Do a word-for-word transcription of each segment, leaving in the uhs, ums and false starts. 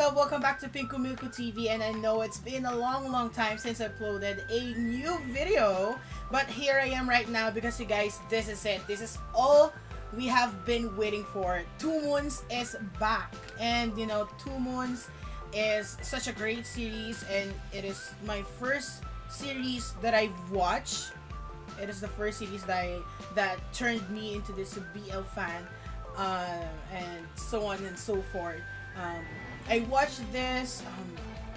up? Welcome back to Pinkeu Milkeu T V, and I know it's been a long long time since I uploaded a new video, but here I am right now because you guys, this is it. This is all we have been waiting for. Two Moons is back, and you know, Two Moons is such a great series, and it is my first series that I've watched. It is the first series that I, that turned me into this B L fan, uh, and so on and so forth. Um, I watched this um,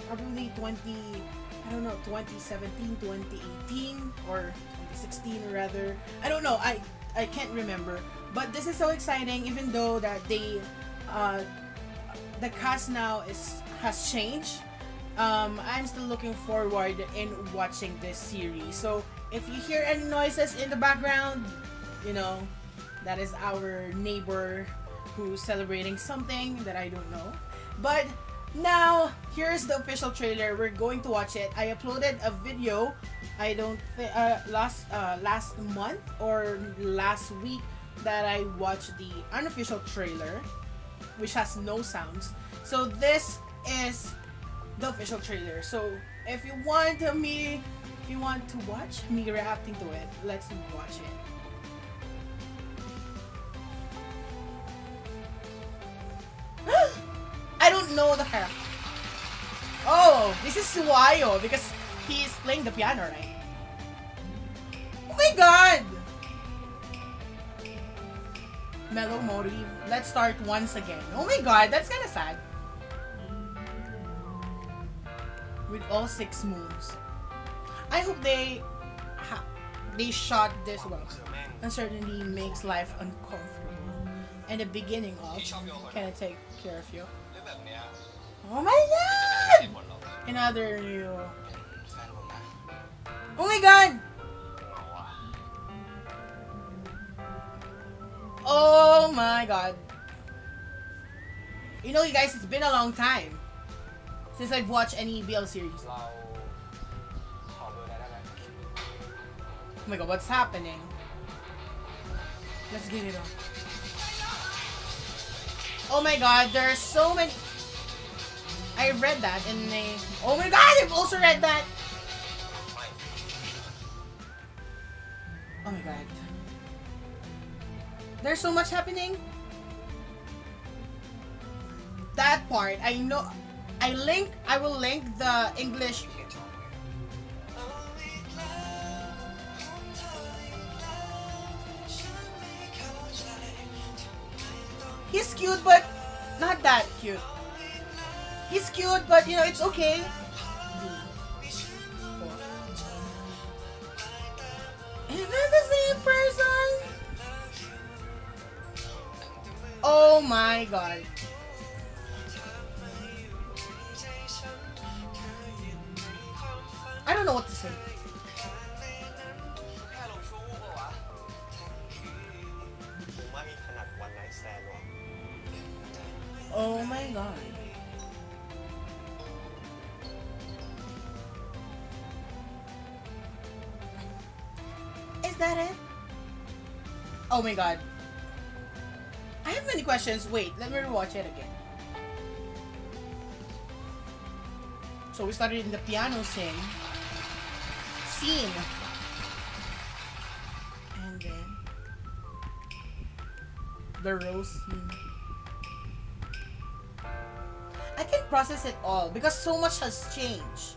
probably twenty, I don't know, twenty seventeen, twenty eighteen, or twenty sixteen rather. I don't know. I I can't remember. But this is so exciting, even though that they, uh, the cast now is has changed. Um, I'm still looking forward in watching this series. So if you hear any noises in the background, you know, that is our neighbor who's celebrating something that I don't know. But now here's the official trailer. We're going to watch it. I uploaded a video, I don't think uh, last uh, last month or last week, that I watched the unofficial trailer, which has no sounds. So this is the official trailer. So if you want me, if you want to watch me reacting to it, let's watch it. I don't know the hair. Oh, this is Suayo because he is playing the piano, right? Oh my god! Mellow Mori, let's start once again. Oh my god, that's kinda sad. With all six moons. I hope they ha they shot this well. Uncertainty makes life uncomfortable. And the beginning of Can I Take Care of You? Oh my god! Another new. Oh my god! Oh my god! You know, you guys, it's been a long time since I've watched any B L series. Oh my god, what's happening? Let's get it on. Oh my god, there are so many. I read that in a. Oh my god, I've also read that! Oh my god. There's so much happening. That part, I know. I link, I will link the English. He's cute, but not that cute. He's cute, but you know, it's okay. Is that the same person? Oh my god. I don't know what to say. Oh my god. Is that it? Oh my god. I have many questions. Wait, let me rewatch it again. So we started in the piano scene. Scene. And then the rose scene. I can't process it all because so much has changed.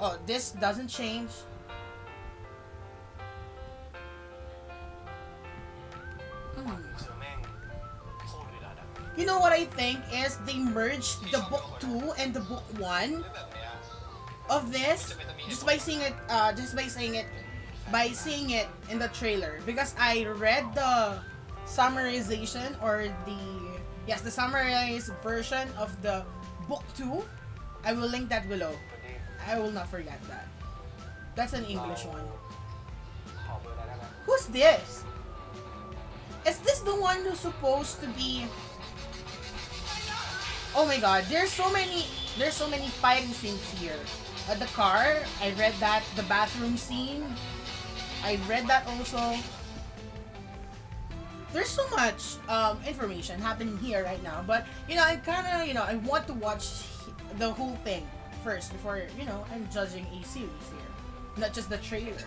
Oh, this doesn't change. Mm. You know what I think is they merged the book two and the book one of this just by seeing it. Uh, just by seeing it, by seeing it in the trailer, because I read the summarization or the. Yes, the summarized version of the book two. I will link that below. I will not forget that. That's an English one. Who's this? Is this the one who's supposed to be? Oh my god, there's so many there's so many fighting scenes here. At the car, I read that. The bathroom scene, I read that also. there's so much um, information happening here right now. But, you know, I kind of, you know, I want to watch the whole thing first before, you know, I'm judging a series here. Not just the trailer.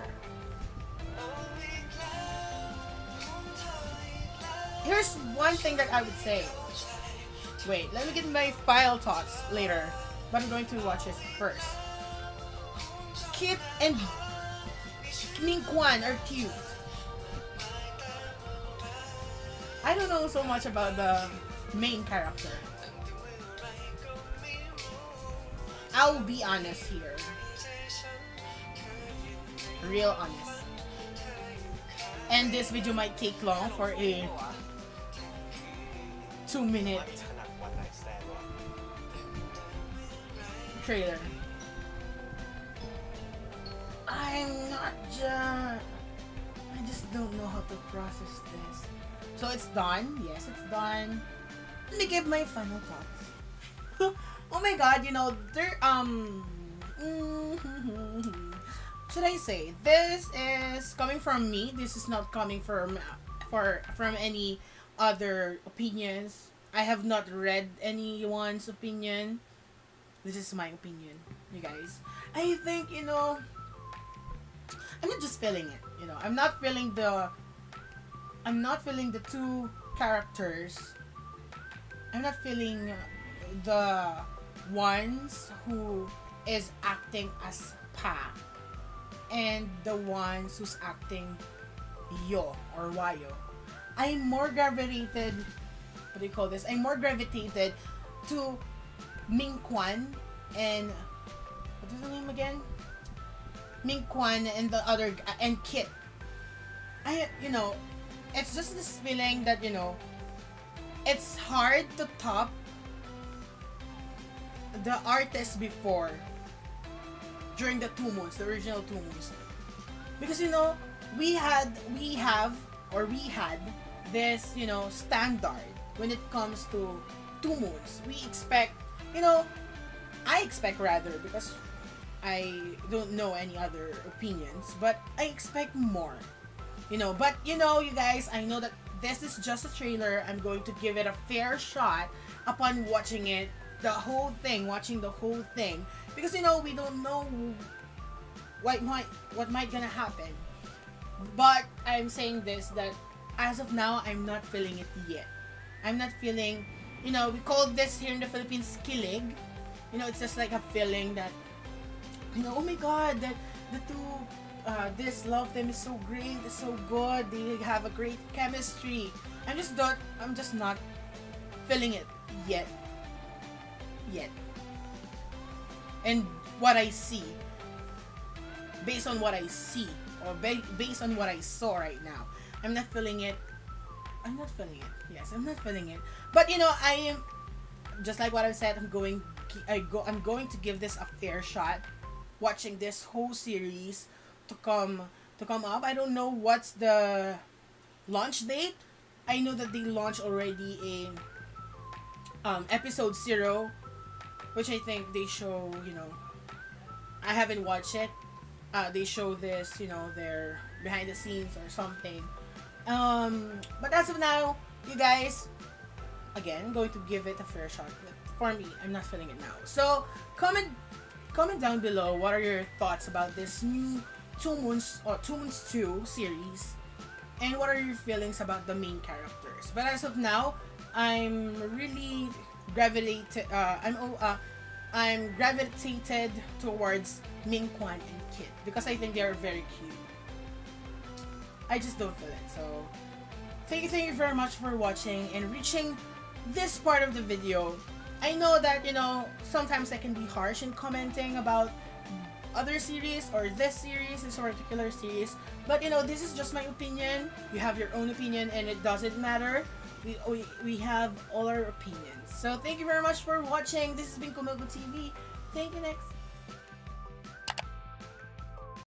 Here's one thing that I would say. Wait, let me get my final thoughts later. But I'm going to watch this first. Kit and Ming Kwan are cute. I don't know so much about the main character. I'll be honest here. Real honest. And this video might take long for a two minute trailer. I'm not just... I just don't know how to process this. So it's done. Yes, it's done. Let me give my final thoughts. Oh my god, you know, there, um... should I say, this is coming from me. This is not coming from, for, from any other opinions. I have not read anyone's opinion. This is my opinion, you guys. I think, you know... I'm not just feeling it, you know. I'm not feeling the... I'm not feeling the two characters. I'm not feeling the ones who is acting as Pa and the ones who's acting Yo or Wayo. I'm more gravitated, what do you call this? I'm more gravitated to Ming Kwan and what is the name again? Ming Kwan and the other uh, and Kit. I you know, it's just this feeling that, you know, it's hard to top the artist before during the Two Moons, the original Two Moons, because, you know, we had we have or we had this, you know, standard when it comes to Two Moons. We expect, you know, I expect rather, because I don't know any other opinions, but I expect more, you know. But, you know, you guys, I know that this is just a trailer. I'm going to give it a fair shot upon watching it, the whole thing, watching the whole thing, because, you know, we don't know what might what might gonna happen. But I'm saying this, that as of now, I'm not feeling it yet. I'm not feeling, you know, we call this here in the Philippines kilig. You know, it's just like a feeling that, you know, oh my god, that the two, uh, this love them is so great, it's so good, they have a great chemistry. I'm just not, I'm just not feeling it yet, yet. And what I see, based on what I see, or ba based on what I saw right now, I'm not feeling it. I'm not feeling it. Yes, I'm not feeling it. But, you know, I am just like what I said. I'm going, I go, I'm going to give this a fair shot. Watching this whole series to come to come up. I don't know what's the launch date. I know that they launched already a um, episode zero, which I think they show. You know, I haven't watched it. Uh, they show this, you know, their behind the scenes or something. Um, but as of now, you guys, again, I'm going to give it a fair shot. But for me, I'm not feeling it now. So comment. Comment down below what are your thoughts about this new Two Moons or Two Moons two series, and what are your feelings about the main characters. But as of now, I'm really gravitated. Uh, I'm uh, I'm gravitated towards Ming Kwan and Kit because I think they are very cute. I just don't feel it. So thank you, thank you very much for watching and reaching this part of the video. I know that, you know, sometimes I can be harsh in commenting about other series or this series, this particular series. But, you know, this is just my opinion. You have your own opinion and it doesn't matter. We, we, we have all our opinions. So thank you very much for watching. This has been Pinkeu Milkeu T V. Thank you next.